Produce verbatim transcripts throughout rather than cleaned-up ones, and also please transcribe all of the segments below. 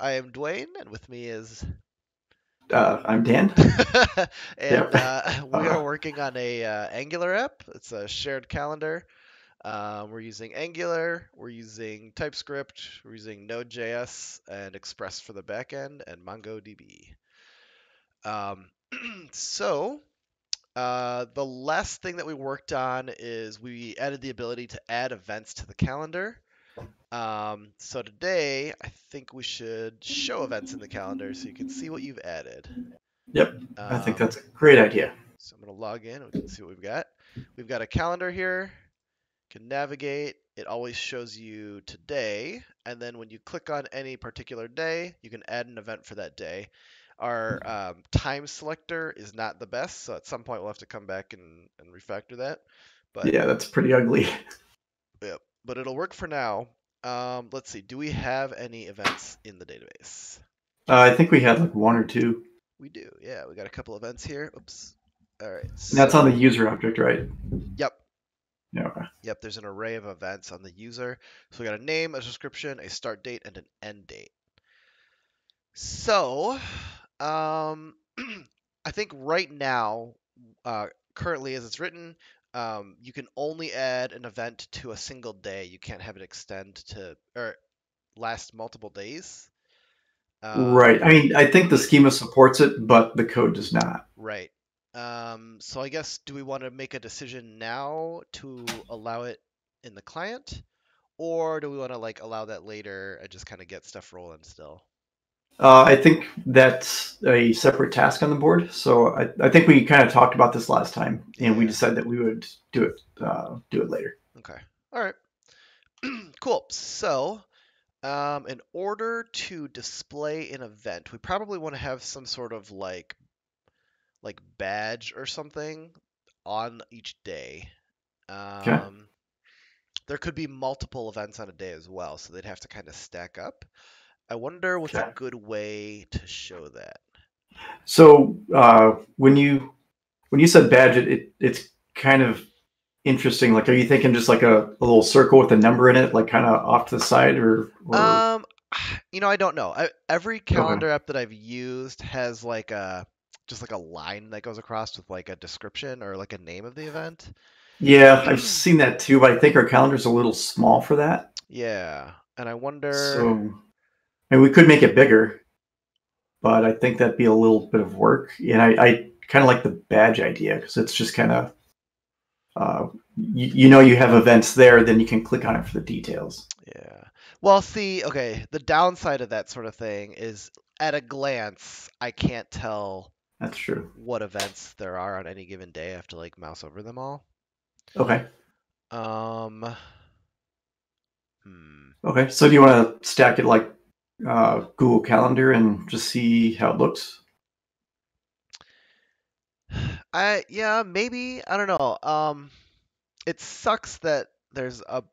I am Dwayne, and with me is... Uh, I'm Dan. and yep. uh, we uh-huh. are working on a uh, Angular app. It's a shared calendar. Uh, we're using Angular, we're using TypeScript, we're using Node dot J S and Express for the backend, and MongoDB. Um, so... Uh, the last thing that we worked on is we added the ability to add events to the calendar. Um, so today, I think we should show events in the calendar so you can see what you've added. Yep, um, I think that's a great idea. So I'm going to log in and we can see what we've got. We've got a calendar here. You can navigate. It always shows you today. And then when you click on any particular day, you can add an event for that day. Our um, time selector is not the best, so at some point we'll have to come back and, and refactor that. But yeah, that's pretty ugly. Yeah, but it'll work for now. Um, let's see, do we have any events in the database? Uh, I think we had like one or two. We do, yeah. We got a couple events here. Oops. All right. So... And that's on the user object, right? Yep. Yeah. Yep, there's an array of events on the user. So we got a name, a description, a start date, and an end date. So... Um, I think right now, uh, currently as it's written, um, you can only add an event to a single day. You can't have it extend to or last multiple days. Um, right. I mean, I think the schema supports it, but the code does not. Right. Um, so I guess, do we want to make a decision now to allow it in the client, or do we want to like allow that later and just kind of get stuff rolling still? Uh, I think that's a separate task on the board. So I, I think we kind of talked about this last time, and we decided that we would do it uh, do it later. Okay. All right. Cool. So um, in order to display an event, we probably want to have some sort of like like badge or something on each day. Um, okay. There could be multiple events on a day as well, so they'd have to kind of stack up. I wonder what's okay. a good way to show that. So uh, when you when you said badge, it, it it's kind of interesting. Like, are you thinking just like a, a little circle with a number in it, like kind of off to the side, or? or... Um, you know, I don't know. I, every calendar okay. app that I've used has like a just like a line that goes across with like a description or like a name of the event. Yeah, I've seen that too, but I think our calendar's a little small for that. Yeah, and I wonder. So... And we could make it bigger, but I think that'd be a little bit of work. And I, I kind of like the badge idea because it's just kind of, uh, you, you know, you have events there, then you can click on it for the details. Yeah. Well, see, okay, the downside of that sort of thing is at a glance, I can't tell That's true. what events there are on any given day. I have to like mouse over them all. Okay. Um. Hmm. Okay. So do you want to stack it like uh Google Calendar and just see how it looks? I yeah maybe I don't know. Um it sucks that there's a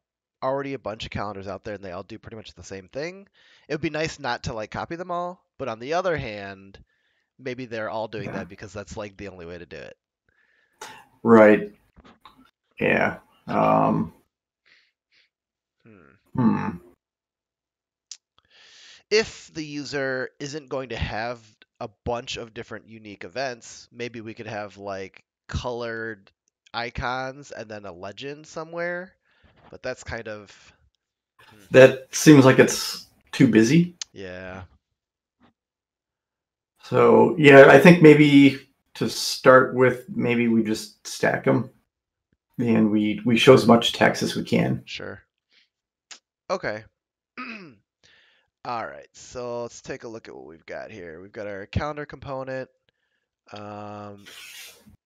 already a bunch of calendars out there and they all do pretty much the same thing. It would be nice not to like copy them all, but on the other hand, maybe they're all doing yeah. that because that's like the only way to do it. Right. Yeah. Um hmm. hmm. If the user isn't going to have a bunch of different unique events, maybe we could have like colored icons and then a legend somewhere, but that's kind of... That seems like it's too busy. Yeah. So yeah, I think maybe to start with, maybe we just stack them and we, we show as much text as we can. Sure. Okay. All right, so let's take a look at what we've got here. We've got our calendar component. Um,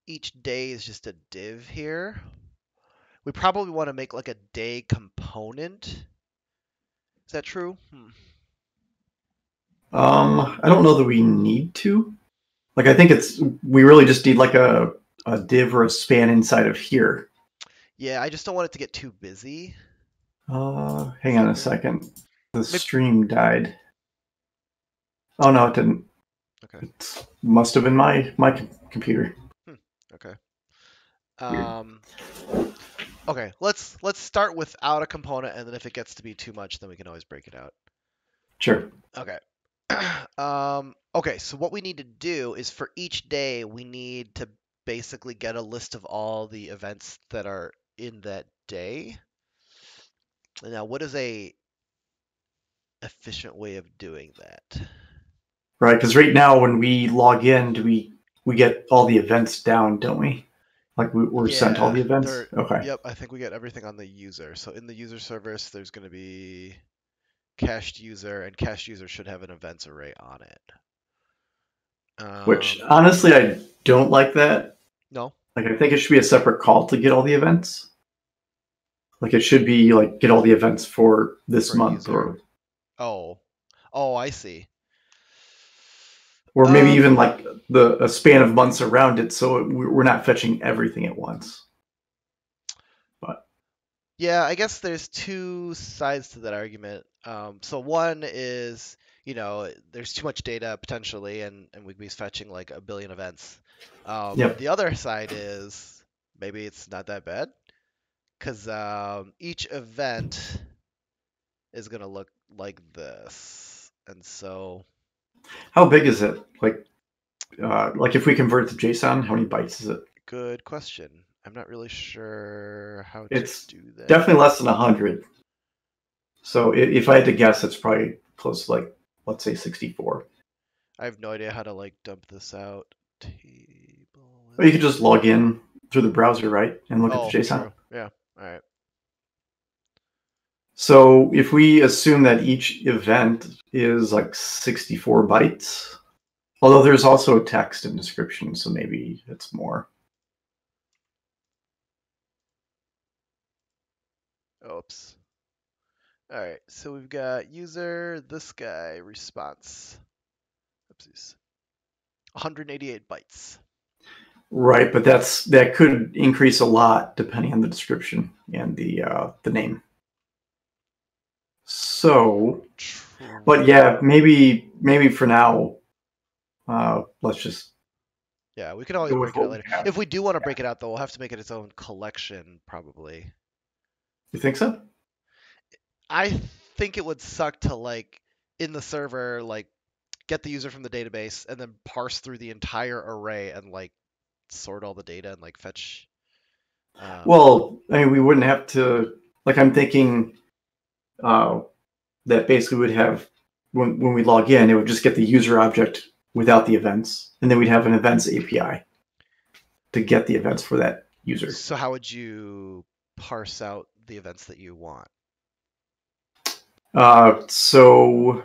each day is just a div here. We probably want to make like a day component. Is that true? Hmm. Um, I don't know that we need to. Like, I think it's we really just need like a, a div or a span inside of here. Yeah, I just don't want it to get too busy. Uh, hang on a second. The stream died. Oh no, it didn't. Okay. It must have been my my com computer. Hmm. Okay. Um. Weird. Okay. Let's let's start without a component, and then if it gets to be too much, then we can always break it out. Sure. Okay. Um, okay, so what we need to do is for each day, we need to basically get a list of all the events that are in that day. Now, what is a efficient way of doing that? Right, because right now when we log in, do we we get all the events down, don't we? Like we, we're yeah, sent all the events? Okay. Yep, I think we get everything on the user. So in the user service, there's going to be cached user, and cached user should have an events array on it. Um, Which, honestly, I don't like that. No. Like, I think it should be a separate call to get all the events. Like, it should be, like, get all the events for this for month. User. or. Oh. Oh, I see. Or maybe um, even, like, the a span of months around it, so we're not fetching everything at once. But yeah, I guess there's two sides to that argument. Um, so one is, you know, there's too much data potentially, and, and we'd be fetching like a billion events. Um, yep. The other side is maybe it's not that bad, because um, each event is going to look like this. And so... How big is it? Like, uh, like if we convert it to JSON, how many bytes is it? Good question. I'm not really sure how to it's do that. It's definitely less than one hundred. So if I had to guess, it's probably close to, like, let's say sixty-four. I have no idea how to, like, dump this out. Table. Well, you could just log in through the browser, right, and look oh, at the JSON. True. Yeah, all right. So if we assume that each event is like sixty-four bytes, although there's also a text and description, so maybe it's more. Oops. All right, so we've got user, this guy, response. Oopsies. one hundred eighty-eight bytes. Right, but that's that could increase a lot depending on the description and the uh, the name. So, but yeah, maybe maybe for now, uh, let's just. Yeah, we can always break it out later. If we do want to break it out, though, we'll have to make it its own collection, probably. You think so? I think it would suck to, like, in the server, like, get the user from the database and then parse through the entire array and, like, sort all the data and, like, fetch. Um... Well, I mean, we wouldn't have to. Like, I'm thinking. Uh, that basically would have, when, when we log in, it would just get the user object without the events, and then we'd have an events A P I to get the events for that user. So how would you parse out the events that you want? Uh, so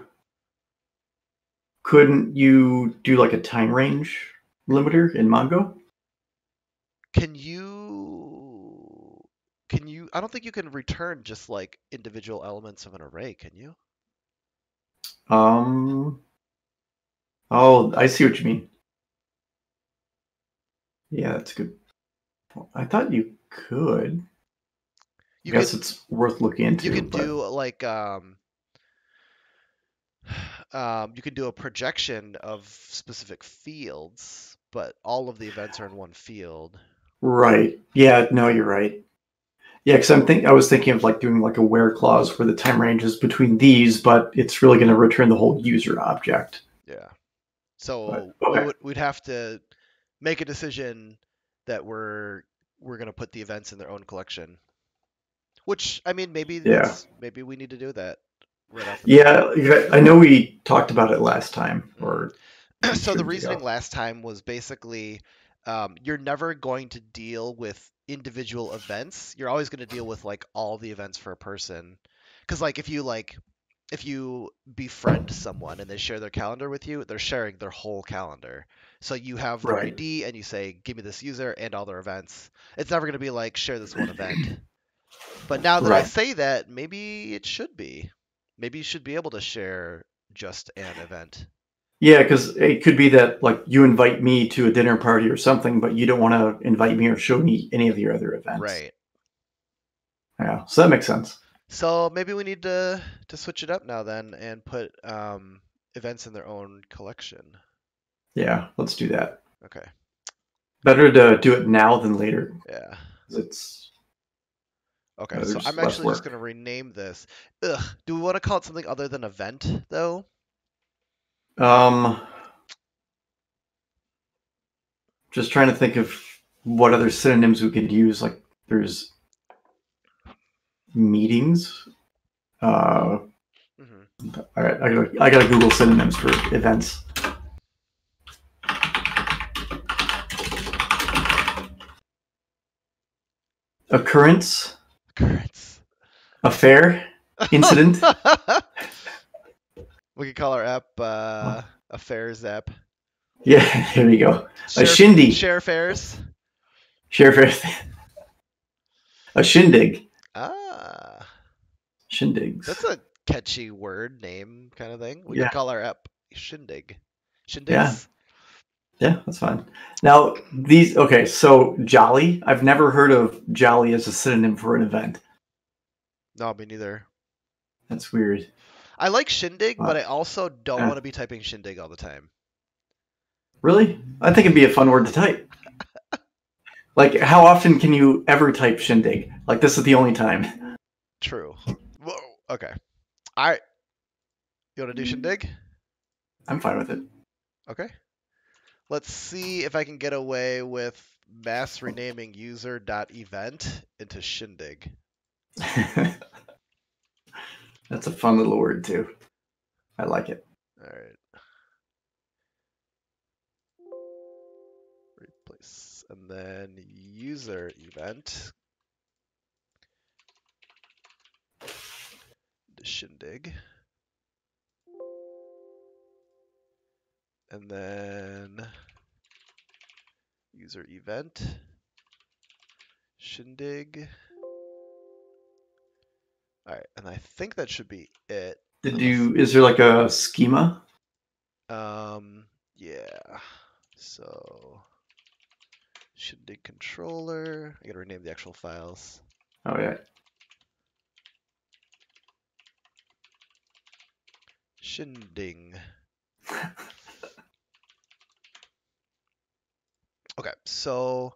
couldn't you do like a time range limiter in Mongo? Can you, can you, I don't think you can return just like individual elements of an array, can you? Um, oh, I see what you mean. Yeah, that's good. Well, I thought you could. You I guess could, it's worth looking into. You can but... do like, um, um, you can do a projection of specific fields, but all of the events are in one field. Right. Yeah, no, you're right. Yeah, because I'm think I was thinking of like doing like a where clause where the time range is between these, but it's really going to return the whole user object. Yeah. So but, okay. we would, we'd have to make a decision that we're we're going to put the events in their own collection. Which I mean, maybe yeah. maybe we need to do that. Right off the yeah, I know we talked about it last time. Or so the reasoning ago. last time was basically um, you're never going to deal with individual events. You're always going to deal with like all the events for a person, because like if you like if you befriend someone and they share their calendar with you, they're sharing their whole calendar. So you have right. their I D and you say, give me this user and all their events. It's never going to be like share this one event. But now that right. I say that, maybe it should be. Maybe you should be able to share just an event. Yeah, because it could be that like you invite me to a dinner party or something, but you don't want to invite me or show me any of your other events. Right. Yeah, so that makes sense. So maybe we need to to switch it up now then and put um, events in their own collection. Yeah, let's do that. Okay. Better to do it now than later. Yeah. It's... Okay, no, so I'm actually just going to rename this. Ugh, do we want to call it something other than event, though? Um, just trying to think of what other synonyms we could use. Like there's meetings. Uh, mm-hmm. All right, I gotta, I gotta Google synonyms for events. Occurrence. Occurrence. Affair. Incident. We could call our app uh, Affairs app. Yeah, there we go. Share, a shindy. Share fairs. Share fairs. A shindig. Ah. Shindigs. That's a catchy word name kind of thing. We yeah. could call our app Shindig. Shindigs. Yeah. Yeah, that's fine. Now, these, okay, so jolly. I've never heard of jolly as a synonym for an event. No, me neither. That's weird. I like Shindig, wow. but I also don't yeah. want to be typing Shindig all the time. Really? I think it'd be a fun word to type. Like, how often can you ever type Shindig? Like, this is the only time. True. Whoa. Okay. All right. You want to do Shindig? I'm fine with it. Okay. Let's see if I can get away with mass renaming user.event into Shindig. That's a fun little word, too. I like it. All right. Replace. And then user event. Shindig. And then user event. Shindig. All right, and I think that should be it. Did you? Is there like a schema? Um. Yeah. So, Shindig controller. I gotta rename the actual files. Oh yeah. Shindig. Okay. So.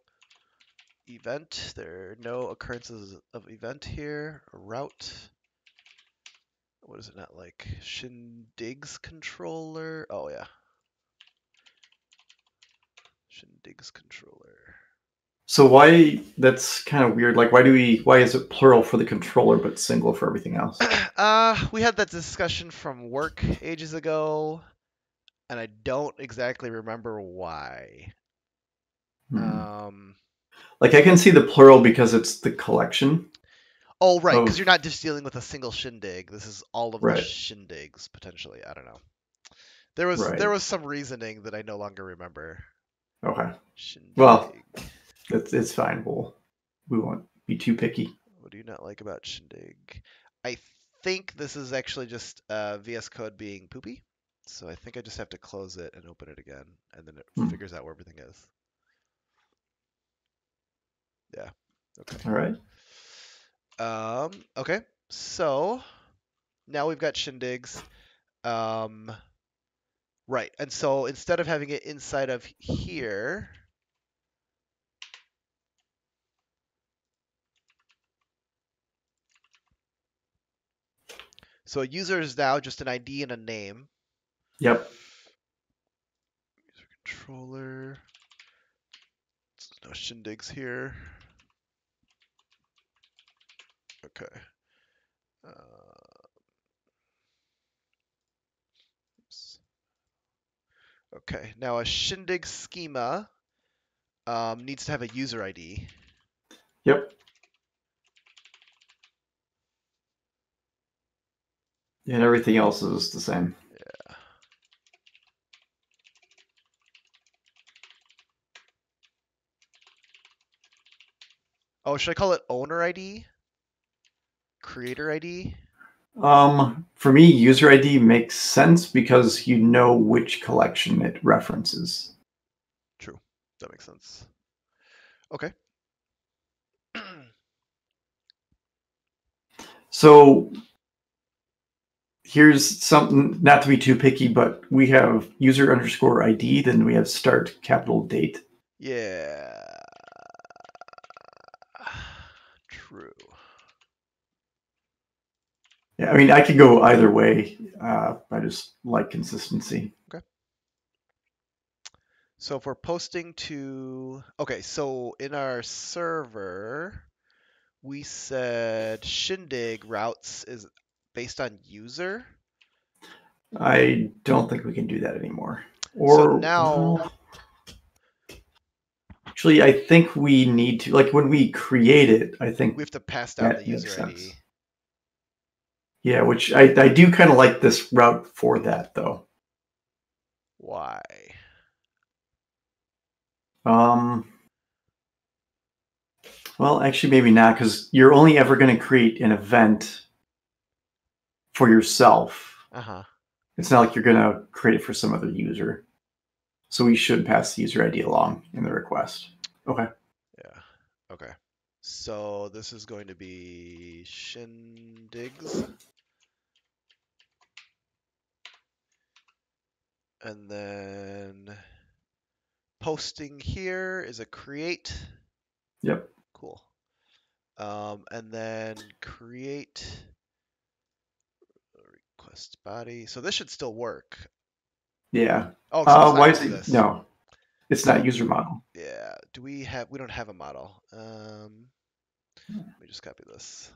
Event, there are no occurrences of event here. Route, what is it not like? Shindig's controller. Oh, yeah. Shindig's controller. So, why that's kind of weird. Like, why do we, why is it plural for the controller but single for everything else? Uh, we had that discussion from work ages ago, and I don't exactly remember why. Hmm. Um, Like, I can see the plural because it's the collection. Oh, right, because you're not just dealing with a single shindig. This is all of right. the shindigs, potentially. I don't know. There was right. there was some reasoning that I no longer remember. Okay. Shindig. Well, it's, it's fine. We'll, we won't be too picky. What do you not like about shindig? I think this is actually just uh, V S Code being poopy. So I think I just have to close it and open it again, and then it hmm. figures out where everything is. Yeah. Okay. All right. Um, okay. So now we've got shindigs. Um, right. And so instead of having it inside of here, so a user is now just an I D and a name. Yep. User controller. No shindigs here. Okay. Uh, oops. Okay. Now a shindig schema um, needs to have a user I D. Yep. And everything else is the same. Yeah. Oh, should I call it owner I D? Creator I D? Um, for me, user I D makes sense because you know which collection it references. True. That makes sense. Okay. So here's something, not to be too picky, but we have user underscore I D, then we have start capital date. Yeah. True. Yeah, I mean, I could go either way. Uh, I just like consistency. Okay. So if we're posting to, okay, so in our server, we said Shindig routes is based on user. I don't think we can do that anymore. Or so now, actually, I think we need to, like when we create it, I think we have to pass down the user I D. Yeah, which I, I do kind of like this route for that, though. Why? Um, well, actually, maybe not, because you're only ever going to create an event for yourself. Uh-huh. It's not like you're going to create it for some other user. So we should pass the user I D along in the request. Okay. Yeah, okay. So this is going to be Shindigs. And then posting here is a create. Yep. Cool. Um, and then create request body. So this should still work. Yeah. Oh, uh, why is it? No, it's not user model. Yeah. Do we have, we don't have a model. Um, let me just copy this.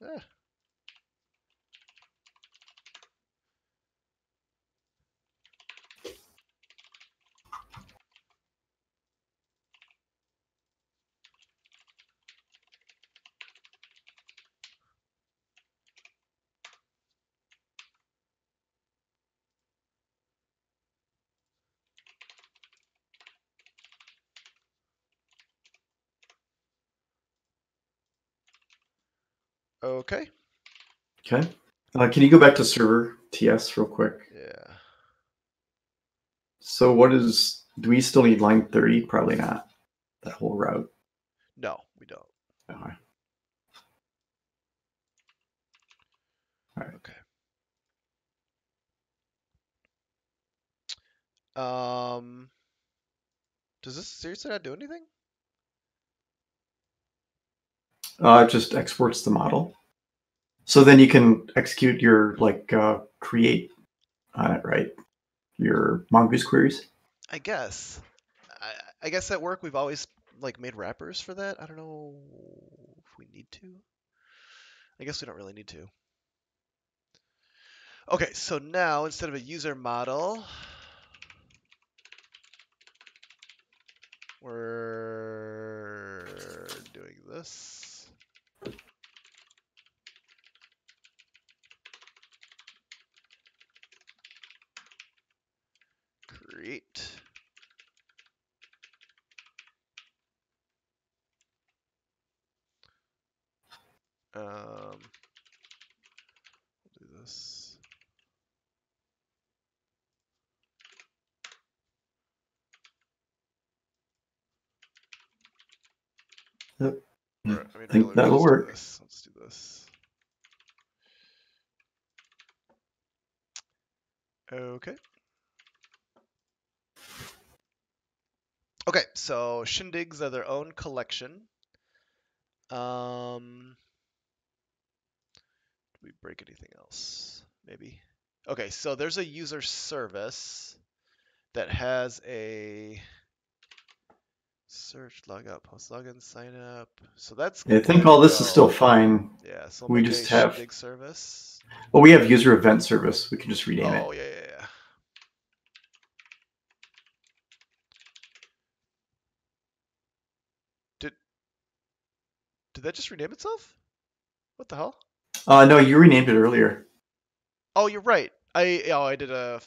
Ah. Okay. Okay. Uh, can you go back to server T S real quick? Yeah. So what is, do we still need line thirty? Probably not. That whole route. No, we don't. All right. All right. Okay. Um, does this seriously not do anything? Uh, it just exports the model. So then you can execute your, like, uh, create on it, right? Your Mongoose queries? I guess. I, I guess at work we've always, like, made wrappers for that. I don't know if we need to. I guess we don't really need to. Okay, so now instead of a user model, we're doing this. Create. Um, do this. Yep. Right, I mean, think really, that'll work. Let's do this. Okay. Okay, so Shindigs are their own collection. Um, did we break anything else? Maybe. Okay, so there's a user service that has a search, log out, post login, sign up. So that's. Yeah, I think all this go. is still fine. Yeah, so we just have Shindig service. Well, we have user event service. We can just rename oh, it. Oh yeah, yeah, yeah. Did that just rename itself? What the hell? Uh, no, you renamed it earlier. Oh, you're right. I oh, I did a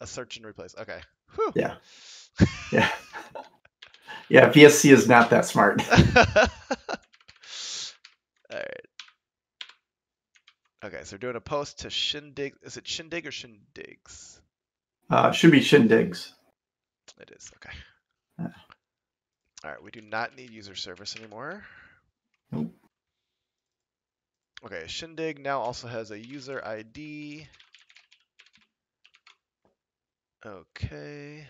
a search and replace. Okay. Whew. Yeah. Yeah. Yeah. V S C is not that smart. All right. Okay, so we're doing a post to Shindig. Is it Shindig or Shindigs? Uh, it should be Shindigs. It is. Okay. Yeah. All right. We do not need user service anymore. Nope. Okay, Shindig now also has a user I D. Okay.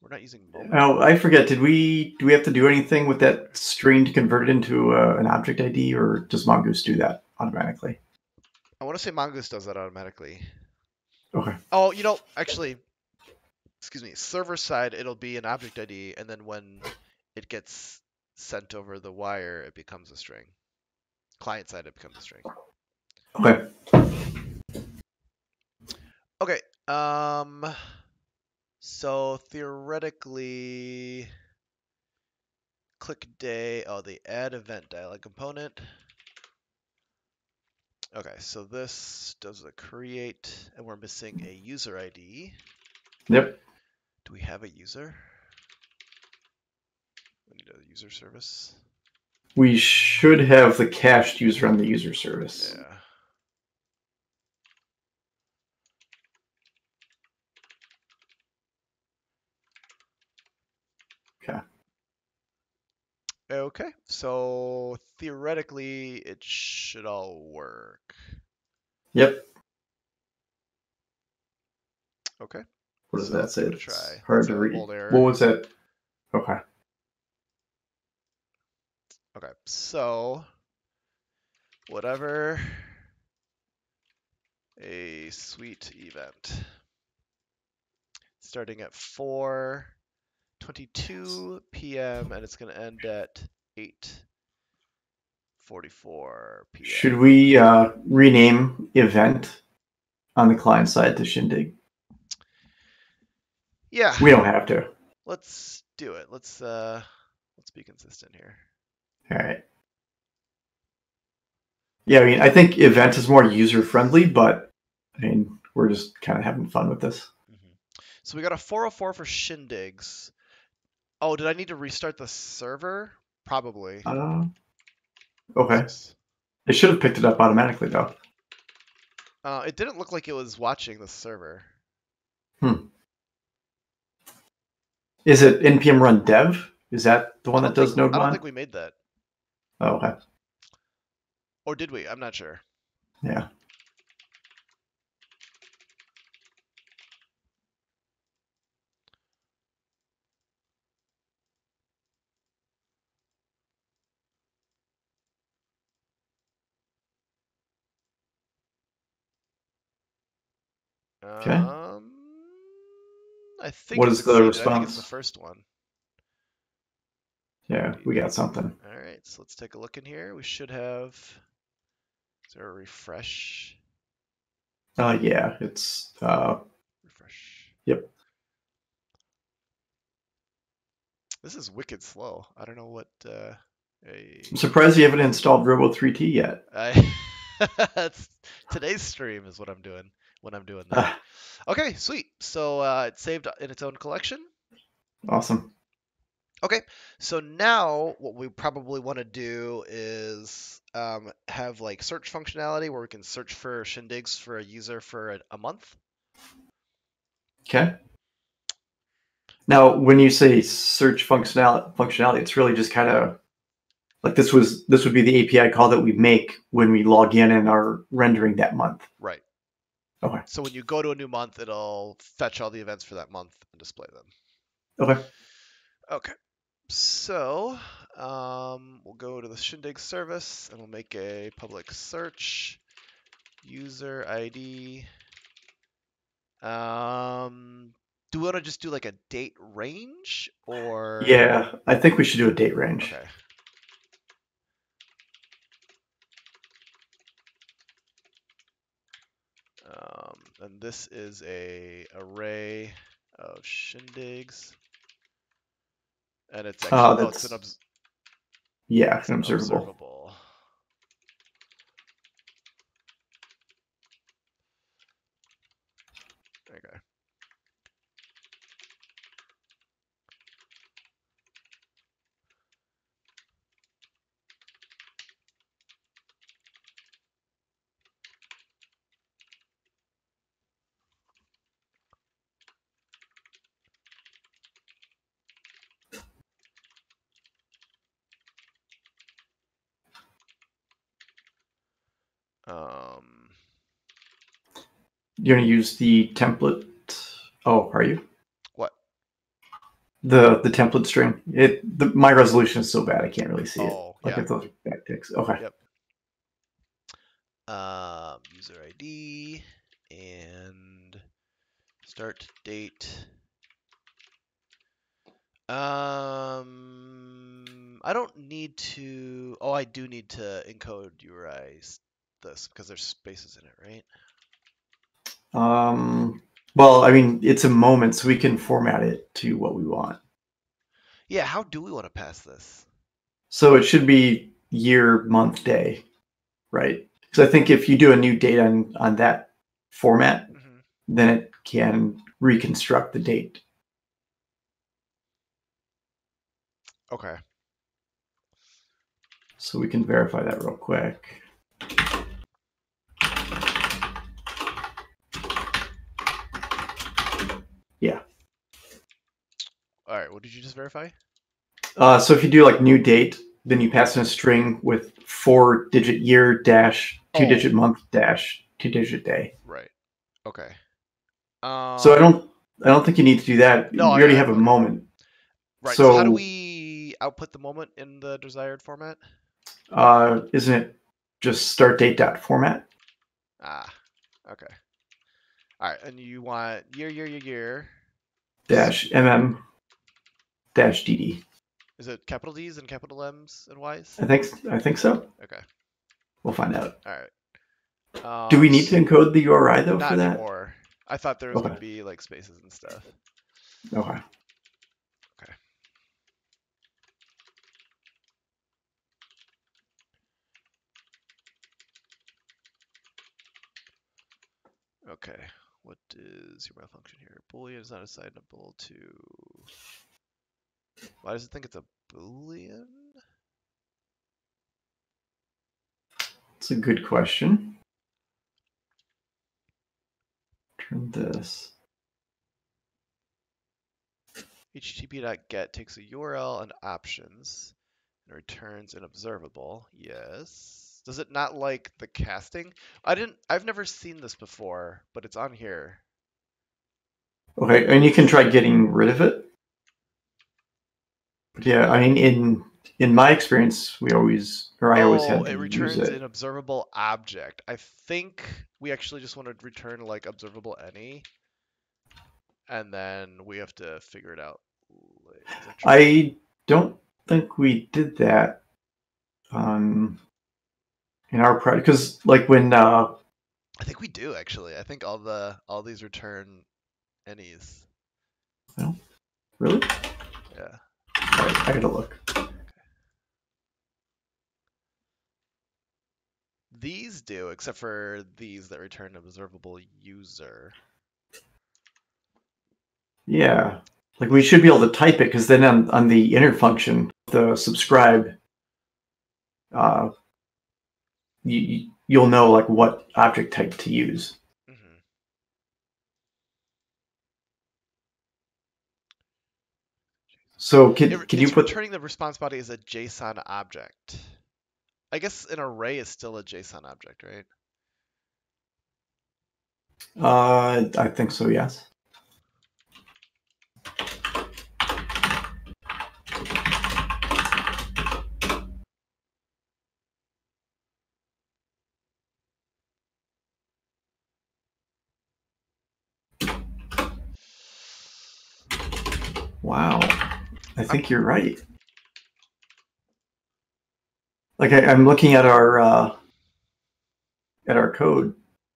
We're not using Mongo. Oh, I forget. Did we do we have to do anything with that string to convert it into uh, an object I D, or does Mongoose do that automatically? I want to say Mongoose does that automatically. Okay. Oh, you know, actually, excuse me. Server side, it'll be an object I D, and then when it gets sent over the wire, it becomes a string. Client side, it becomes a string. Okay. Okay. Um. So theoretically, click day. Oh, the add event dialog component. Okay, so this does a create, and we're missing a user I D. Yep. Do we have a user? We need a user service. We should have the cached user on the user service. Yeah. Okay, so theoretically, it should all work. Yep. Okay. What does so that say? It's try. hard it's to read. What was that? Okay. Okay, so whatever a sweet event starting at four twenty-two p m and it's going to end at eight forty-four p m Should we uh, rename event on the client side to Shindig? Yeah. We don't have to. Let's do it. Let's uh, let's be consistent here. All right. Yeah, I mean, I think event is more user friendly, but I mean, we're just kind of having fun with this. Mm-hmm. So we got a four oh four for Shindigs. Oh, did I need to restart the server? Probably. Uh, okay. It should have picked it up automatically, though. Uh, it didn't look like it was watching the server. Hmm. Is it npm run dev? Is that the one that does node run? I don't think we made that. Oh, okay. Or did we? I'm not sure. Yeah. Okay. Um, I think what is the response? I think it's the first one. Yeah, we got something. All right, so let's take a look in here. We should have. Is there a refresh? Uh, yeah, it's. Uh, refresh. Yep. This is wicked slow. I don't know what. Uh, a... I'm surprised you haven't installed Robo three T yet. I... That's today's stream is what I'm doing. When I'm doing that. Uh, okay, sweet. So uh, it's saved in its own collection. Awesome. Okay, so now what we probably want to do is um, have like search functionality where we can search for Shindigs for a user for a, a month. Okay. Now, when you say search functionality, functionality, it's really just kind of like this was this would be the A P I call that we make when we log in and are rendering that month. Right. Okay. So when you go to a new month, it'll fetch all the events for that month and display them. Okay. Okay. So um, we'll go to the Shindig service and we'll make a public search user I D. Um, do we want to just do like a date range or? Yeah, I think we should do a date range. Okay. Um, and this is a array of Shindigs, and it's actually uh, oh, it's an obs yeah, it's an observable. observable. Okay. Um, You're going to use the template. Oh, are you? What? The the template string. It the, my resolution is so bad I can't really see oh, it. Like yeah. Those backticks. Okay. Yep. Um, user I D and start date. Um, I don't need to. Oh, I do need to encode U R I this because there's spaces in it, right? Um. Well, I mean, it's a moment, so we can format it to what we want. Yeah, how do we want to pass this? So it should be year, month, day, right? Because I think if you do a new date on, on that format, mm-hmm. then it can reconstruct the date. Okay. So we can verify that real quick. Yeah. All right. What did you just verify? Uh, so if you do like new date, then you pass in a string with four digit year dash two oh. digit month dash two digit day. Right. Okay. Um, so I don't, I don't think you need to do that. No, you already okay. have a moment. Right. So, so how do we output the moment in the desired format? Uh, isn't it just start date dot format? Ah. Okay. All right, and you want year, year, year, year. Dash mm, dash dd. Is it capital D's and capital M's and Y's? I think I think so. Okay. We'll find out. All right. Um, Do we need to encode the U R I though for that? Not anymore. I thought there was okay. going to be like spaces and stuff. Okay. Okay. Okay. What is your function here? Boolean is not assignable to. Why does it think it's a Boolean? That's a good question. Turn this. H T T P dot get takes a U R L and options and returns an observable. Yes. Does it not like the casting? I didn't. I've never seen this before, but it's on here. Okay, and you can try getting rid of it. But yeah, I mean, in in my experience, we always or I oh, always had to use it. It returns an observable object. I think we actually just want to return like observable any, and then we have to figure it out. I don't think we did that. Um. In our project, because like when uh, I think we do actually. I think all the all these return any's. Well, really? Yeah. All right, I gotta look. Okay. These do, except for these that return observable user. Yeah, like we should be able to type it, because then on on the inner function, the subscribe. Uh, You, you'll know like what object type to use. Mm-hmm. So can it, can you put returning the response body as a JSON object? I guess an array is still a JSON object, right? Uh, I think so. Yes. Wow, I think you're right. Like I, I'm looking at our uh, at our code,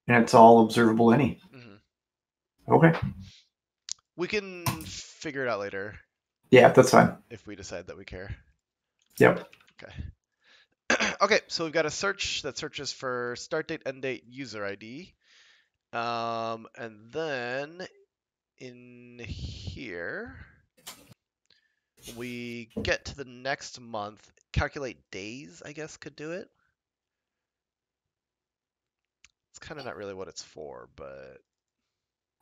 and it's all observable any. Mm-hmm. Okay. We can figure it out later. Yeah, that's fine. If we decide that we care. Yep. Okay. Okay, so we've got a search that searches for start date, end date, user I D, um, and then in here. We get to the next month, calculate days, I guess, could do it. It's kind of not really what it's for, but.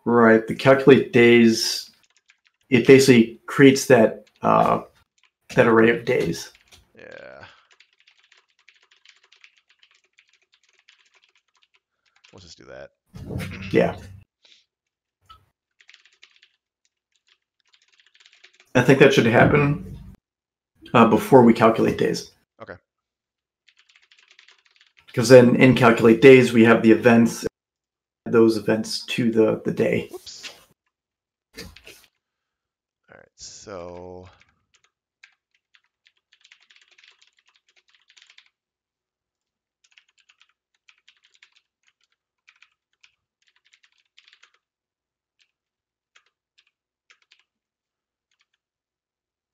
Right, the calculate days, it basically creates that, uh, that array of days. Yeah. We'll just do that. Yeah. I think that should happen uh, before we calculate days. Okay. Because then in calculate days, we have the events, those events to the, the day. Oops. All right, so...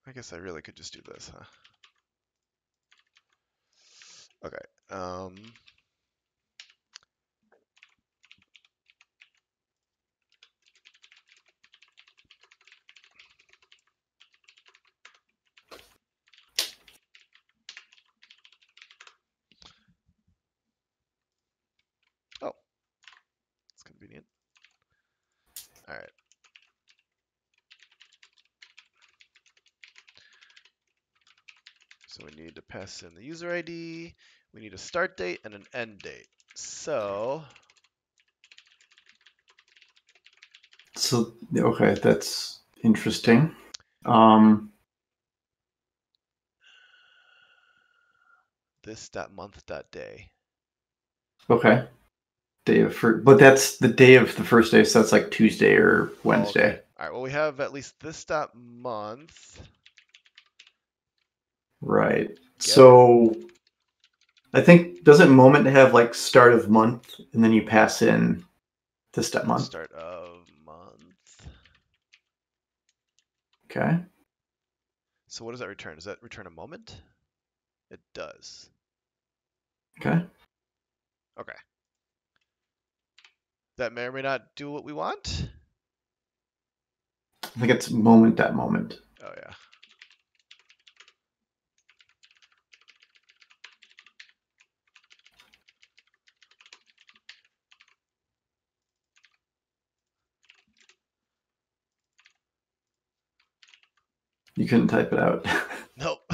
I guess I really could just do this, huh? Okay. Um, oh, it's convenient. All right. So we need to pass in the user I D, we need a start date and an end date. So. So, okay, that's interesting. Um, this dot month dot day. Okay. Day of first, but that's the day of the first day, so that's like Tuesday or Wednesday. Okay. All right, well, we have at least this dot month. Right. Yep. So I think, doesn't moment have like start of month and then you pass in this step month? Start of month. Okay. So what does that return? Does that return a moment? It does. Okay. Okay. That may or may not do what we want. I think it's moment that moment. Oh, yeah. You couldn't type it out. Nope.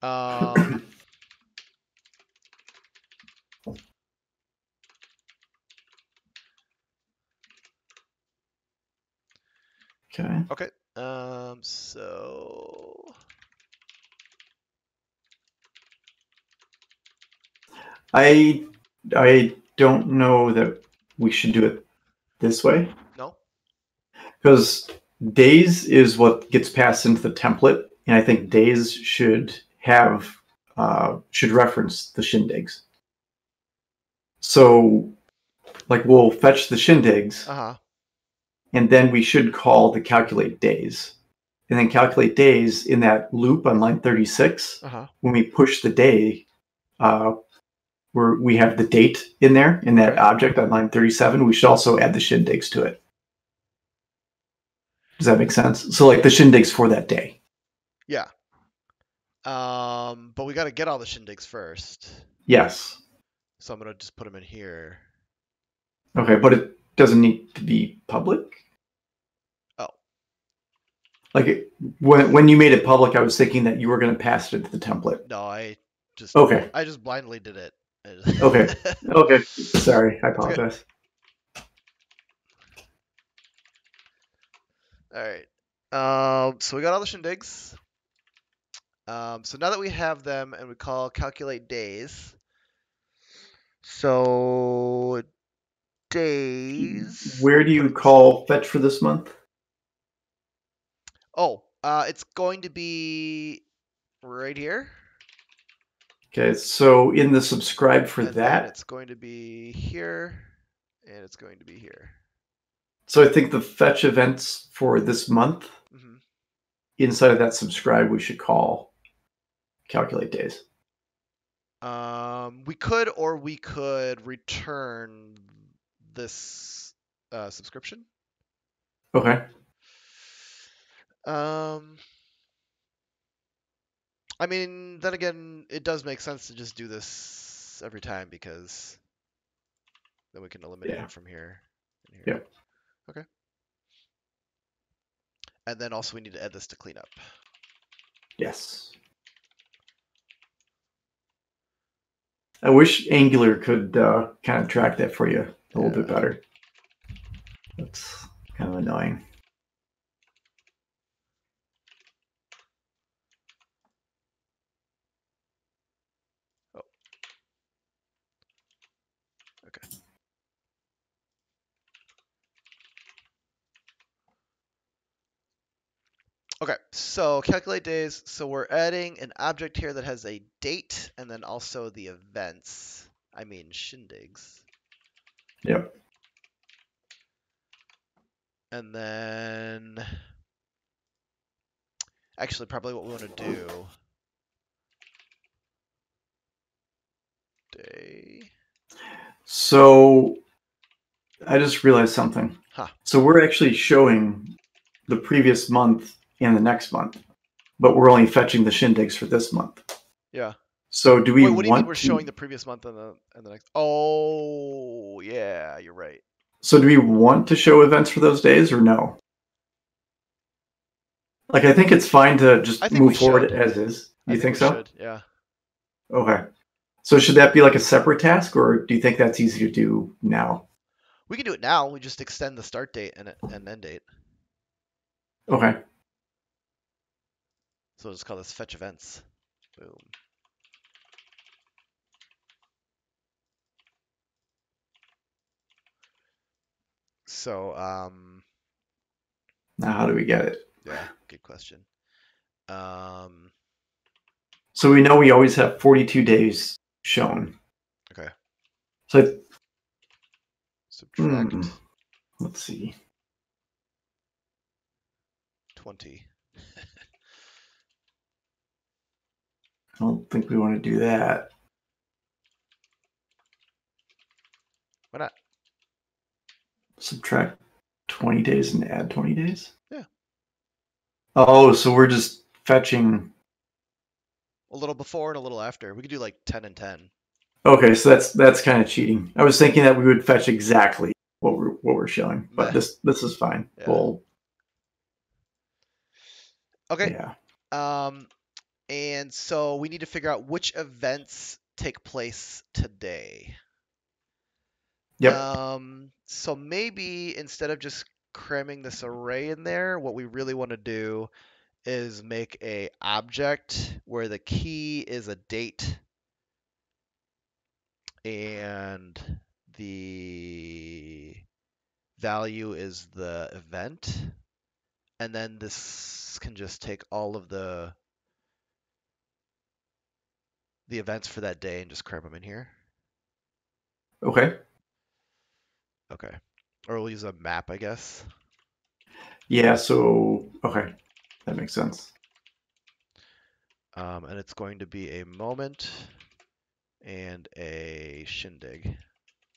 um, okay. Okay. Um, so. I, I don't know that we should do it this way? No. Because days is what gets passed into the template, and I think days should have uh, should reference the shindigs. So, like, we'll fetch the shindigs, uh-huh. and then we should call the calculate days, and then calculate days in that loop on line thirty-six. Uh-huh. When we push the day, uh, where we have the date in there, in that object on line thirty-seven, we should also add the shindigs to it. Does that make sense? So like the shindigs for that day. Yeah. Um, but we got to get all the shindigs first. Yes. So I'm going to just put them in here. Okay, but it doesn't need to be public? Oh. Like it, when, when you made it public, I was thinking that you were going to pass it into the template. No, I just, okay. I just blindly did it. Okay. Okay. Sorry. I apologize. All right. Um, so we got all the shindigs. Um, so now that we have them and we call calculate days. So days. Where do you call fetch for this month? Oh, uh, it's going to be right here. Okay, so in the subscribe for and that, it's going to be here, and it's going to be here. So I think the fetch events for this month, mm-hmm. inside of that subscribe, we should call calculate days. Um, we could, or we could return this uh, subscription. Okay. Um. I mean, then again, it does make sense to just do this every time because then we can eliminate yeah. it from here. And here. Yeah. Okay. And then also we need to add this to cleanup. Yes. I wish Angular could uh, kind of track that for you a yeah. little bit better. Kind of annoying. Oh. Okay. Okay, so calculate days. So we're adding an object here that has a date and then also the events. I mean, shindigs. Yep. And then, actually, probably what we want to do, day. So I just realized something. Huh. So we're actually showing the previous month and the next month, but we're only fetching the shindigs for this month. Yeah. So do we Wait, what do you want mean we're showing the previous month and the, and the next? Oh, yeah, you're right. So do we want to show events for those days or no? Like, I think it's fine to just move forward should. as is. You I think, think so? Should. Yeah. Okay. So should that be like a separate task, or do you think that's easy to do now? We can do it now. We just extend the start date and, and end date. Okay. So we'll just call this fetch events. Boom. So um now how do we get it? Yeah, good question. Um so we know we always have forty-two days shown. Okay. So subtract mm, let's see. twenty. I don't think we want to do that. Why not? Subtract twenty days and add twenty days? Yeah. Oh, so we're just fetching a little before and a little after. We could do like ten and ten. Okay, so that's that's kind of cheating. I was thinking that we would fetch exactly what we're what we're showing, but yeah. this this is fine. Yeah. We'll... Okay. Yeah. Um and so we need to figure out which events take place today. Yep. Um, so maybe instead of just cramming this array in there, what we really want to do is make a object where the key is a date and the value is the event. And then this can just take all of the, the events for that day and just cram them in here. Okay. Okay, or we'll use a map, I guess. Yeah, so, okay, that makes sense. Um, and it's going to be a moment and a shindig.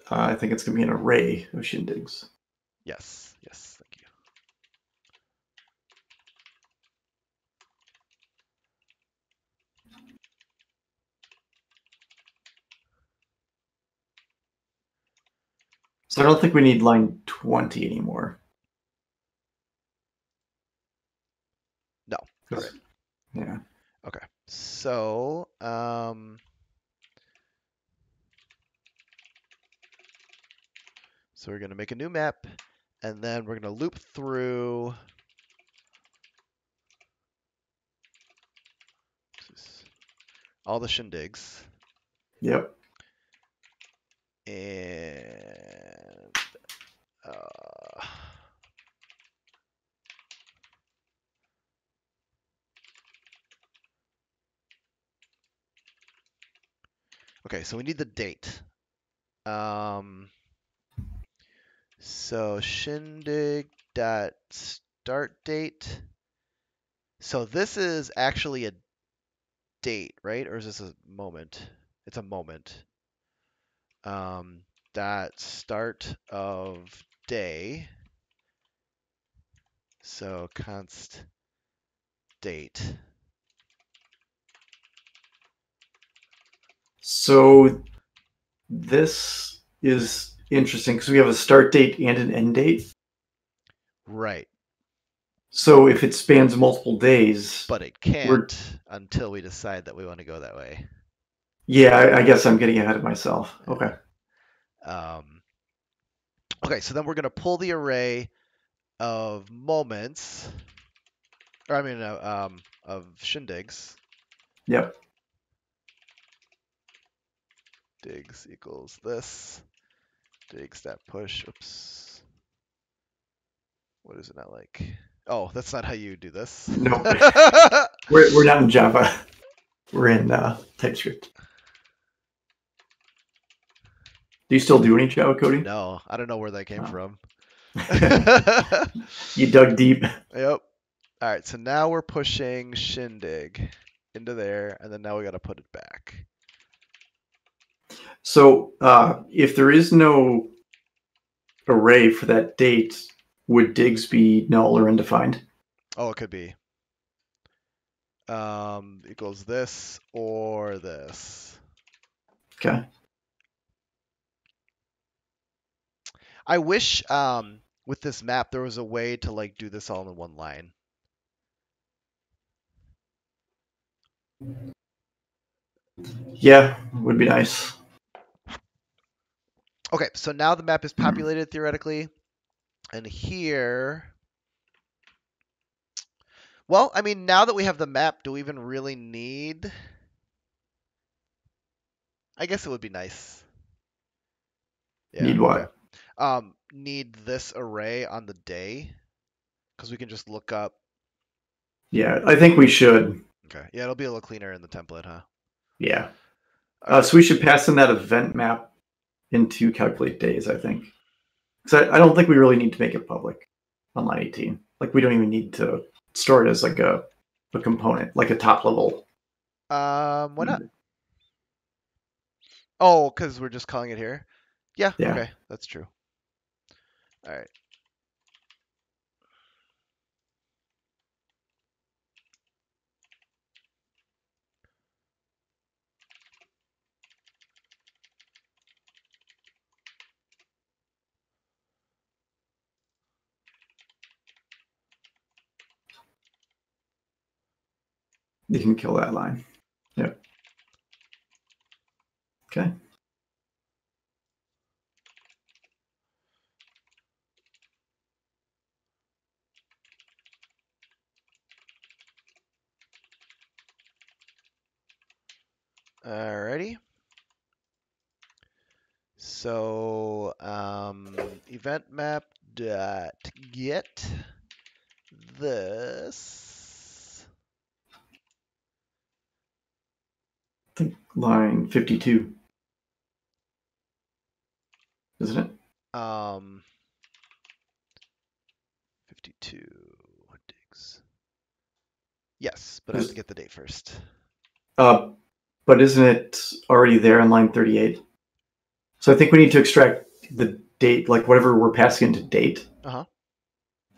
Uh, I think it's going to be an array of shindigs. Yes, yes, thank you. So I don't think we need line twenty anymore. No. All right. Yeah. Okay. So, um, so we're going to make a new map, and then we're going to loop through. All the shindigs. Yep. And uh, okay, so we need the date. Um, so shindig dot start date. So this is actually a date, right? Or is this a moment? It's a moment. Um, that start of day. So const date. So this is interesting because we have a start date and an end date. Right. So if it spans multiple days. But it can't we're... until we decide that we want to go that way. Yeah, I, I guess I'm getting ahead of myself. Okay. Um, okay, so then we're going to pull the array of moments, or I mean, uh, um, of shindigs. Yep. Digs equals this. Digs that push. Oops. What is it not like? Oh, that's not how you do this. No, we're we're not in Java. We're in uh, TypeScript. Do you still do any Java coding? No, I don't know where that came oh. from. You dug deep. Yep. All right, so now we're pushing Shindig into there, and then now we got to put it back. So uh, if there is no array for that date, would digs be null or undefined? Oh, it could be. Um, equals this or this. Okay. I wish um, with this map there was a way to like do this all in one line. Yeah, would be nice. Okay, so now the map is populated theoretically. And here, well, I mean, now that we have the map, do we even really need? I guess it would be nice. Yeah, need what? Okay. Um, need this array on the day, because we can just look up. Yeah, I think we should. Okay. Yeah, it'll be a little cleaner in the template, huh? Yeah. Uh, so we should pass in that event map into calculate days, I think. Because I, I don't think we really need to make it public on line eighteen. Like, we don't even need to store it as like a, a component, like a top level. Um, why not? Oh, because we're just calling it here. Yeah, yeah. Okay, that's true. All right. You can kill that line. Yep. Okay. Alrighty. So um, event map dot get this. I think line fifty-two, isn't it? Um, fifty-two digs. Yes, but I have to get the date first. Uh. But isn't it already there on line thirty-eight? So I think we need to extract the date, like whatever we're passing into date, uh-huh.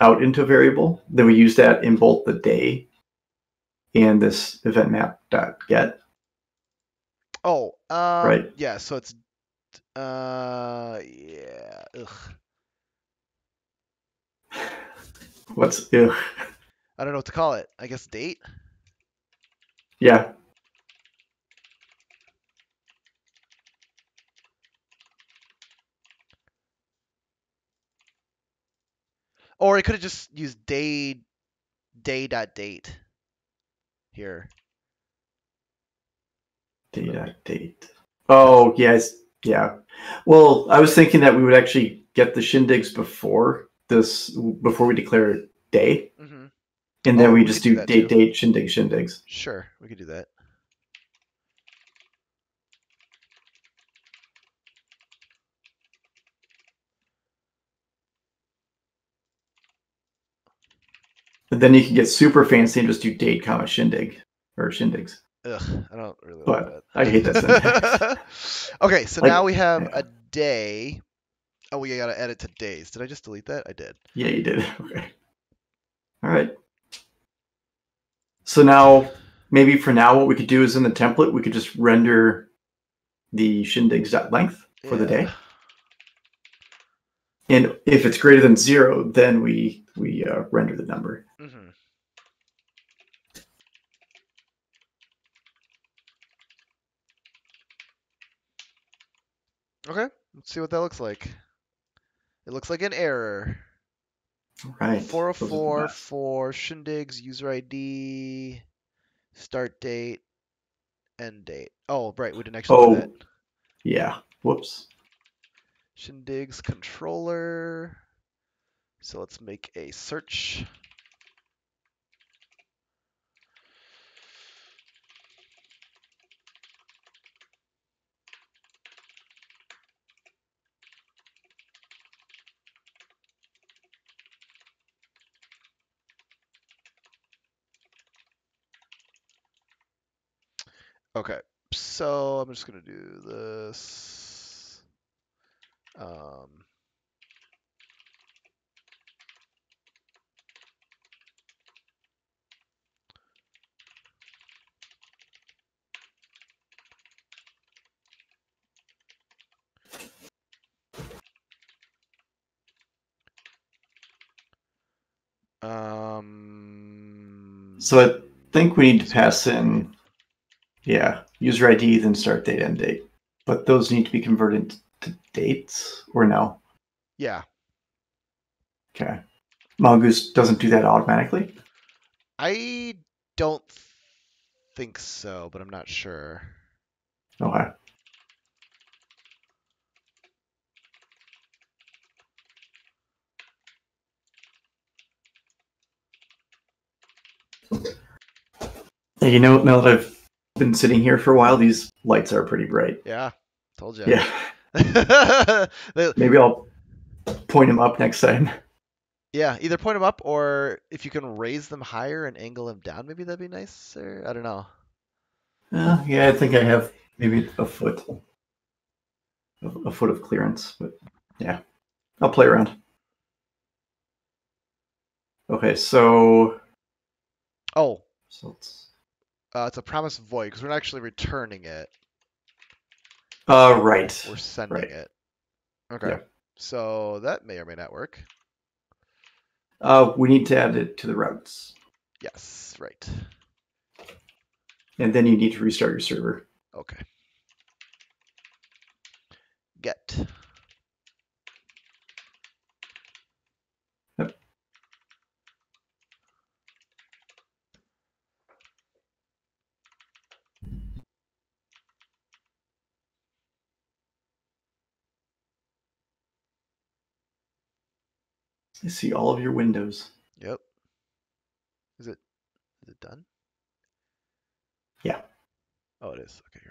out into a variable. Then we use that in both the day and this event map dot get. Oh, um, right. Yeah. So it's, uh, yeah. Ugh. What's ew? I don't know what to call it. I guess date. Yeah. Or it could have just used day, day dot date here. Day dot date. Oh, yes. Yeah. Well, I was thinking that we would actually get the shindigs before this, before we declare day. Mm-hmm. And then oh, we, we just do, do date, too. date, shindig, shindigs. Sure. We could do that. And then you can get super fancy and just do date comma shindig or shindigs. Ugh, I don't really like that. I hate that syntax. Okay, so like, now we have yeah. a day. Oh, we gotta edit to days. Did I just delete that? I did. Yeah, you did. Okay. All right. So now, maybe for now, what we could do is in the template, we could just render the shindigs.length for yeah. the day. And if it's greater than zero, then we we uh, render the number. Mm-hmm. Okay, let's see what that looks like. It looks like an error. All right. four oh four for Shindig's user I D, start date, end date. Oh, right. We didn't actually oh, do that. Yeah. Whoops. Shindig's controller. So let's make a search. Okay, so I'm just going to do this. Um, um, so I think we need to pass in. Yeah, user I D, then start date, end date. But those need to be converted to dates, or no? Yeah. Okay. Mongoose doesn't do that automatically? I don't think so, but I'm not sure. Okay. You know, now that I've been sitting here for a while, these lights are pretty bright. Yeah, told you. Yeah. Maybe I'll point them up next time. Yeah, either point them up, or if you can raise them higher and angle them down, maybe that'd be nicer. I don't know. Uh, yeah, I think I have maybe a foot, a foot of clearance, but yeah, I'll play around. Okay, so. Oh. So let's. Uh, it's a promise void because we're not actually returning it. Uh, right. We're sending right. it. Okay. Yeah. So that may or may not work. Uh, we need to add it to the routes. Yes, right. And then you need to restart your server. Okay. Get. I see all of your windows. Yep. Is it is it done? Yeah. Oh, it is. Okay,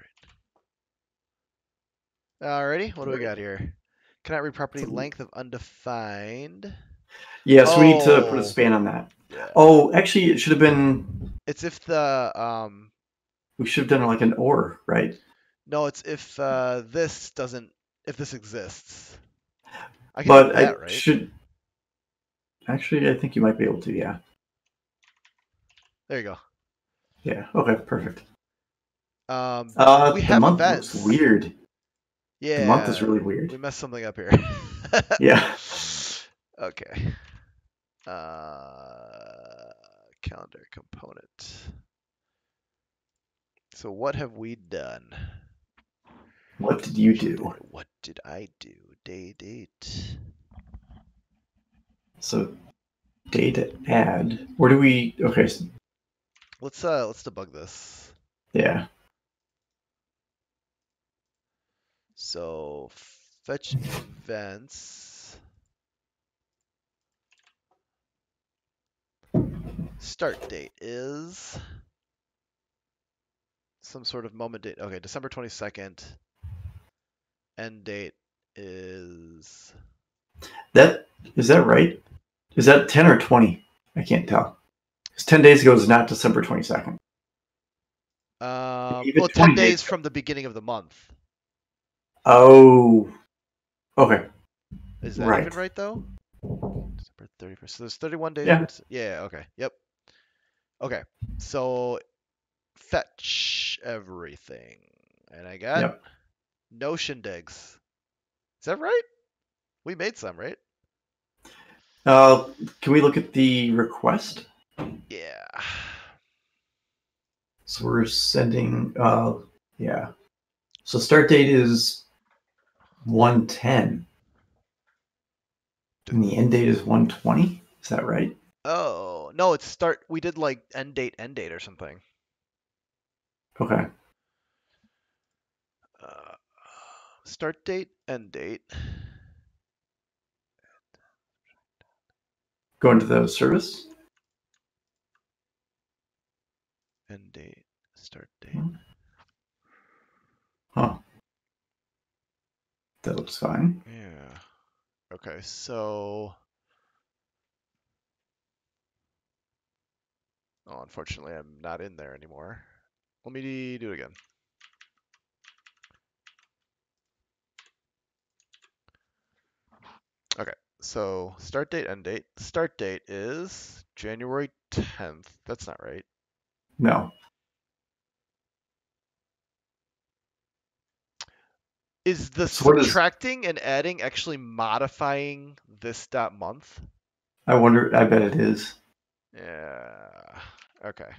great. Alrighty, what do we got here? Cannot read property length of undefined. Yes, yeah, so oh. we need to put a span on that. Yeah. Oh, actually, it should have been. It's if the um. We should have done like an or, right? No, it's if uh, this doesn't. If this exists. I can but do that, I right? should. Actually, I think you might be able to, yeah. There you go. Yeah, okay, perfect. Um, uh, we the have month events. Looks weird. Yeah. The month is really weird. We messed something up here. Yeah. Okay. Uh, calendar component. So what have we done? What did you do? What did I do? Day, date. So, data add. Where do we? Okay. So, let's uh, let's debug this. Yeah. So fetch events. Start date is some sort of moment date. Okay, December twenty second. End date is. That is that right? Is that ten or twenty? I can't tell. Because ten days ago is not December twenty second. Um, well, ten days, days from the beginning of the month. Oh, okay. Is that right. even right though? December thirty first. So there's thirty one days. Yeah. yeah. Okay. Yep. Okay. So fetch everything, and I got yep. no shindigs. Is that right? We made some, right? Uh, can we look at the request? Yeah. So we're sending, uh, yeah. So start date is one ten. And the end date is one twenty? Is that right? Oh, no, it's start. We did like end date, end date or something. Okay. Uh, start date, end date. Go into the service. End date, start date. Huh. That looks fine. Yeah. Okay, so... Oh, unfortunately, I'm not in there anymore. Let me do it again. Okay, so start date, end date. Start date is January tenth. That's not right. No. Is the subtracting and adding actually modifying this dot month? I wonder. I bet it is. Yeah. Okay.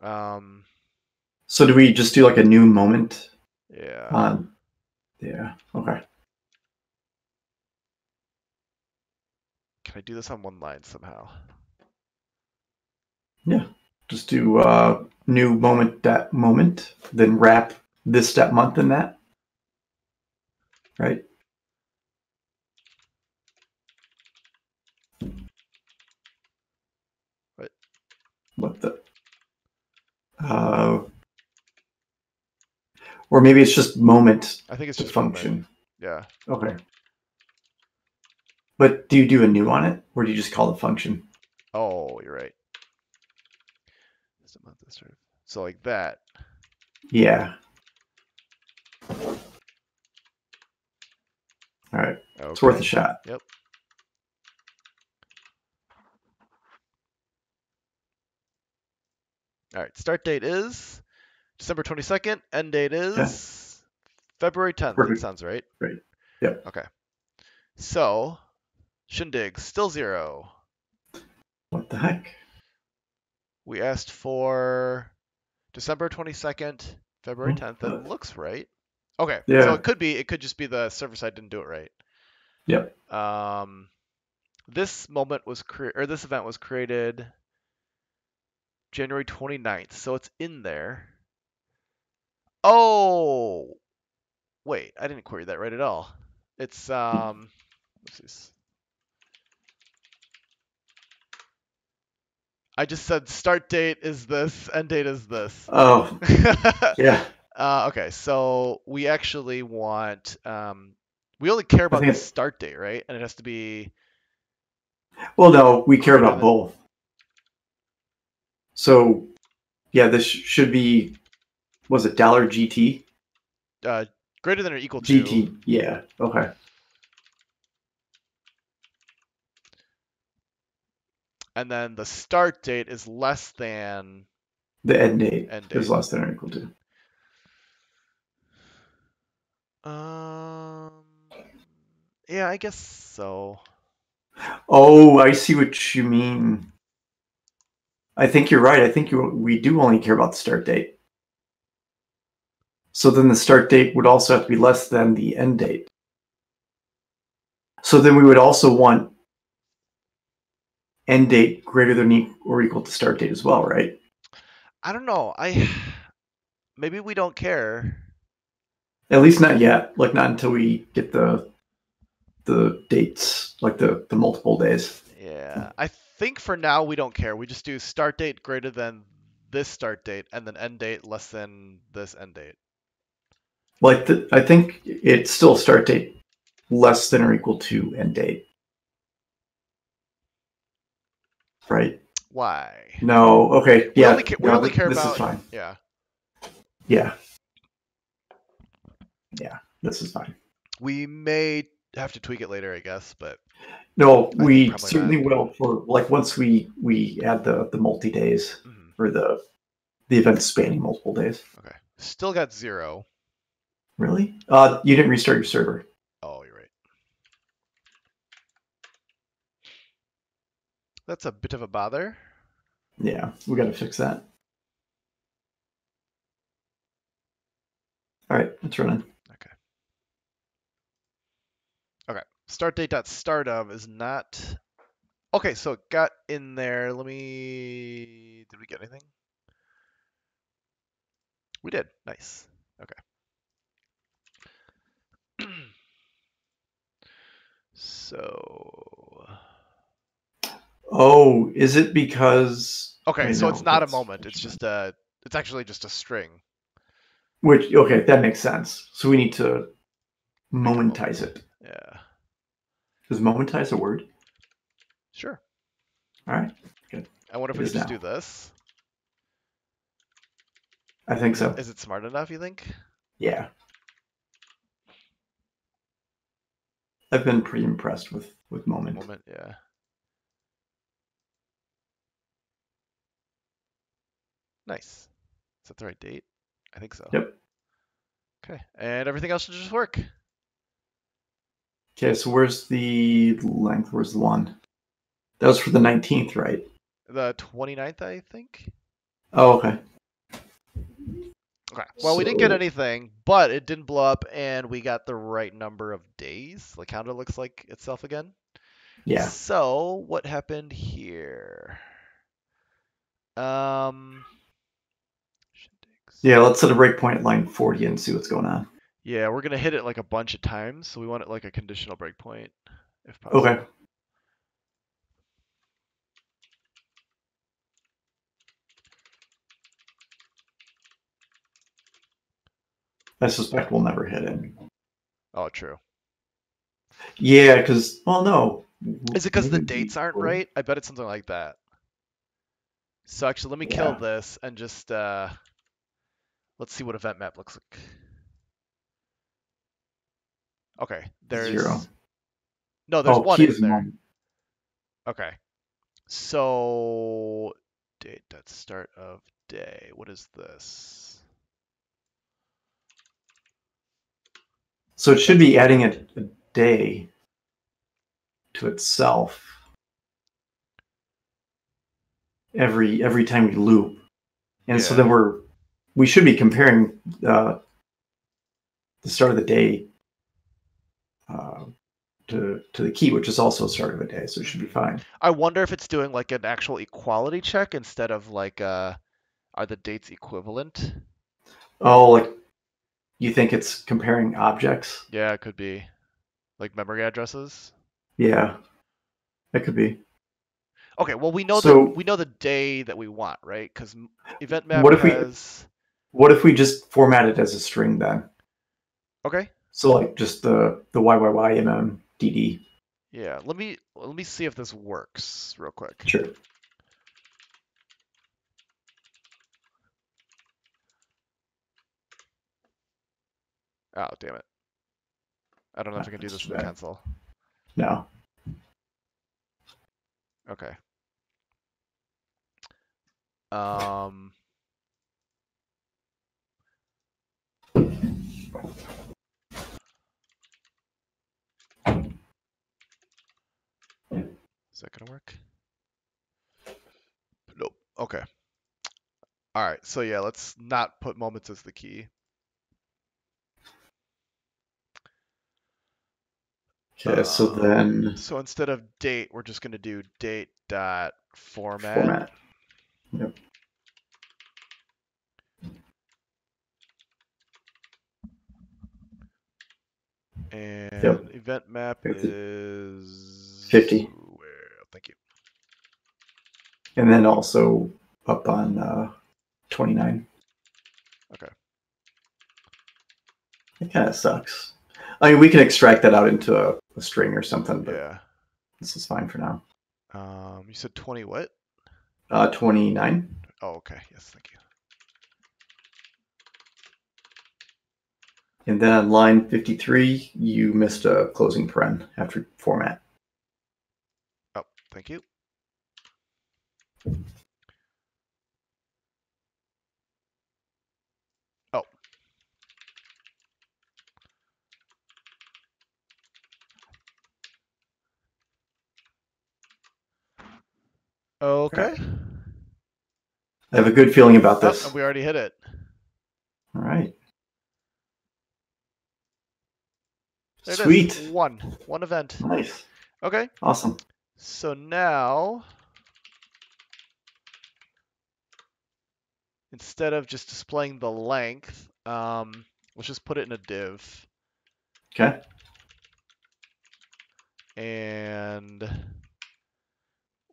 Um. So do we just do like a new moment? Yeah. Um, yeah. Okay. Can I do this on one line somehow? Yeah. Just do uh, new moment that moment, then wrap this that month in that. Right. Right. What the? Uh, or maybe it's just moment. I think it's just function. Moment. Yeah. Okay. But do you do a new on it, or do you just call it function? Oh, you're right. So like that. Yeah. All right. Okay. It's worth a shot. Yep. All right. Start date is December twenty-second. End date is yeah. February tenth. Perfect. That sounds right. Right. Yep. Okay. So Shindig, still zero. What the heck? We asked for December twenty-second, February tenth. That looks right. Okay. Yeah. So it could be, it could just be the server side didn't do it right. Yep. Um, this moment was cre- or this event was created January twenty-ninth. So it's in there. Oh, wait, I didn't query that right at all. It's, um, let's see. I just said start date is this, end date is this. Oh, yeah. Uh, okay, so we actually want, um, we only care about the start date, right? And it has to be... Well, no, we care about both. So, yeah, this should be, was it dollar G T? Uh, greater than or equal to. G T, yeah, okay. And then the start date is less than the end date. End date is less than or equal to. Um. Yeah, I guess so. Oh, I see what you mean. I think you're right. I think you, we do only care about the start date. So then the start date would also have to be less than the end date. So then we would also want end date greater than or equal to start date as well, right? I don't know. I maybe we don't care. At least not yet. Like not until we get the the dates, like the the multiple days. Yeah, I think for now we don't care. We just do start date greater than this start date, and then end date less than this end date. Like the, I think it's still start date less than or equal to end date. Right. Why? No. Okay. Yeah. We only, ca we no, only care this about. This is fine. Yeah. Yeah. Yeah. This is fine. We may have to tweak it later, I guess, but. No, I we certainly not. will. For like once we we add the the multi days mm-hmm. or the the events spanning multiple days. Okay. Still got zero. Really? Uh, you didn't restart your server. That's a bit of a bother. Yeah, we got to fix that. All right, it's running. Okay. start date.start of is not. Okay, so it got in there. Let me, did we get anything? We did, nice, okay. So. Oh, is it because? Okay, so it's not a moment, it's just a, it's actually just a string. Which, okay, that makes sense. So we need to momentize it. Yeah. Is momentize a word? Sure. All right, good. I wonder if we could just do this. I think so. Is it smart enough, you think? Yeah. I've been pretty impressed with, with moment. Moment, yeah. Nice. Is that the right date? I think so. Yep. Okay, and everything else should just work. Okay, so where's the length? Where's the one? That was for the nineteenth, right? The twenty-ninth, I think. Oh, okay. Okay. Well, so we didn't get anything, but it didn't blow up, and we got the right number of days. The calendar looks like itself again. Yeah. So what happened here? Um. Yeah, let's set a breakpoint line forty and see what's going on. Yeah, we're gonna hit it like a bunch of times, so we want it like a conditional breakpoint, if possible. Okay. I suspect we'll never hit it. Oh, true. Yeah, because, well, no. Is it because the dates aren't right? I bet it's something like that. So actually, let me yeah. kill this and just, uh, let's see what event map looks like. Okay, there's... Zero. No, there's oh, one in there. Mine. Okay. So, date, that's start of day. What is this? So it should be adding a, a day to itself every every time we loop, and yeah. so then we're we should be comparing uh, the start of the day uh, to to the key, which is also the start of a day. So it should be fine. I wonder if it's doing like an actual equality check instead of like uh, are the dates equivalent? Oh, like. You think it's comparing objects? Yeah, it could be. Like memory addresses? Yeah. It could be. Okay, well we know so, the we know the day that we want, right? Cuz event map what if has... we What if we just format it as a string then? Okay. So like just the the Y Y Y M M D D. Yeah, let me let me see if this works real quick. Sure. Oh, damn it. I don't know if I can do this with the pencil. No. Okay. Um. Is that going to work? Nope. Okay. All right. So, yeah, let's not put moments as the key. Okay, so um, then. So instead of date, we're just going to do date dot format. format. Yep. And yep. event map fifty. Is fifty. Where? Thank you. And then also up on uh, twenty-nine. Okay. It kind of sucks. I mean, we can extract that out into a, a string or something, but yeah. this is fine for now. Um, you said twenty what? Uh, twenty-nine. Oh, okay. Yes, thank you. And then on line fifty-three, you missed a closing paren after format. Oh, thank you. Okay. I have a good feeling about this. Oh, we already hit it. All right. There it Sweet. Is. One. One event. Nice. Okay. Awesome. So now, instead of just displaying the length, um, let's just put it in a div. Okay. And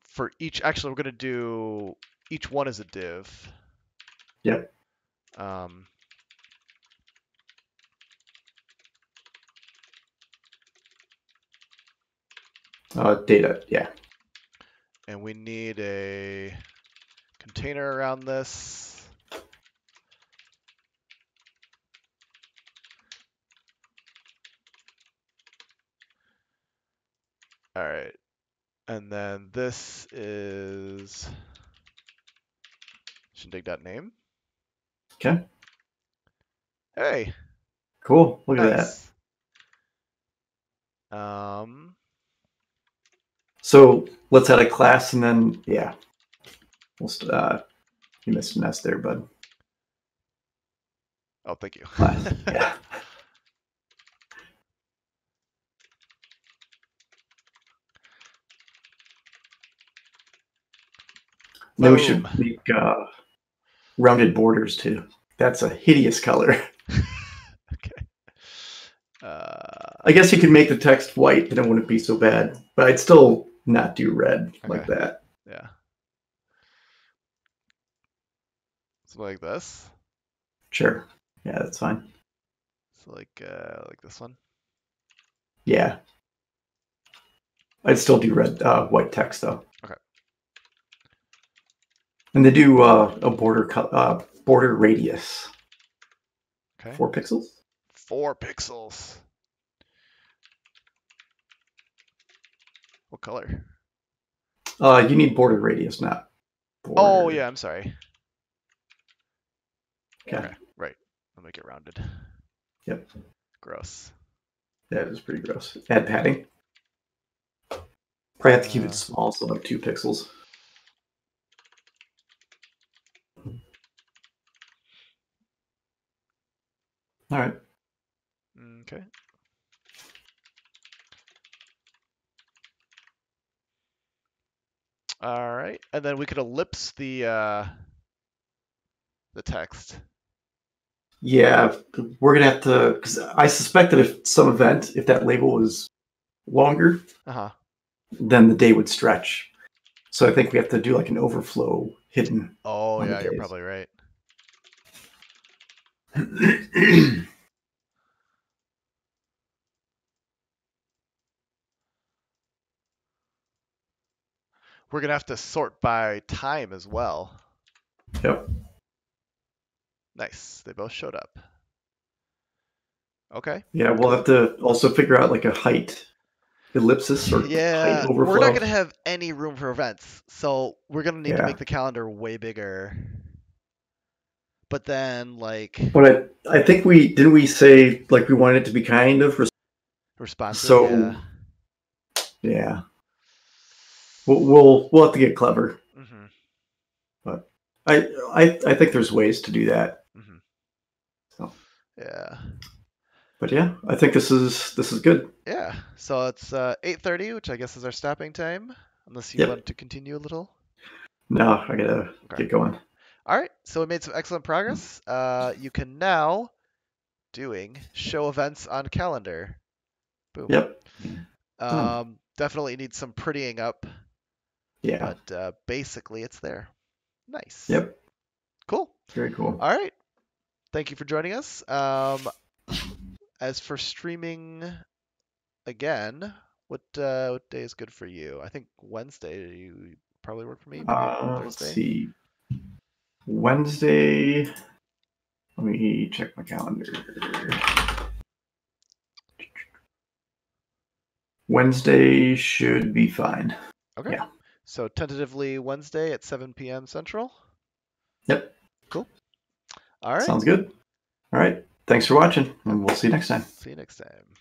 for each, actually, we're going to do each one as a div. Yep. Um, Uh, data, yeah. And we need a container around this. All right. And then this is Shindig.name. Okay. Hey. Cool. Look at nice. that. Um. So let's add a class and then, yeah, we'll uh, you missed an S there, bud. Oh, thank you. Class. Yeah. Then we should make uh, rounded borders too. That's a hideous color. Okay. Uh, I guess you could make the text white, then it wouldn't be so bad, but I'd still not do red okay. like that. Yeah. So like this. Sure. Yeah, that's fine. So like uh, like this one. Yeah. I'd still do red uh, white text though. Okay. And they do uh, a border uh, border radius. Okay. Four pixels. Four pixels. What color? Uh, you need border radius, not border. Oh, yeah, I'm sorry. Okay. Okay. Right. I'll make it rounded. Yep. Gross. That is pretty gross. Add padding. Probably have to keep uh, it small, so like two pixels. All right. Okay. All right, and then we could ellipse the uh, the text. Yeah, we're gonna have to. Because I suspect that if some event, if that label was longer, uh-huh. then the day would stretch. So I think we have to do like an overflow hidden. Oh yeah, you're probably right. We're going to have to sort by time as well. Yep. Nice. They both showed up. Okay. Yeah, we'll have to also figure out like a height ellipsis or yeah, height overflow. We're not going to have any room for events. So we're going to need yeah. to make the calendar way bigger. But then like... But I, I think we... Didn't we say like we wanted it to be kind of... Res responsive, so, yeah. Yeah. We'll, we'll we'll have to get clever, mm-hmm. but I I I think there's ways to do that. Mm-hmm. So yeah, but yeah, I think this is this is good. Yeah, so it's uh, eight thirty, which I guess is our stopping time, unless you yep. want to continue a little. No, I gotta okay. get going. All right, so we made some excellent progress. Uh, you can now doing show events on calendar. Boom. Yep. Um, hmm. Definitely need some prettying up. Yeah. But uh, basically, it's there. Nice. Yep. Cool. Very cool. All right. Thank you for joining us. Um, as for streaming again, what uh, what day is good for you? I think Wednesday you probably work for me. Uh, let's see. Wednesday. Let me check my calendar. Wednesday should be fine. Okay. Yeah. So tentatively Wednesday at seven P M Central. Yep. Cool. All right. Sounds good. All right. Thanks for watching, and we'll see you next time. See you next time.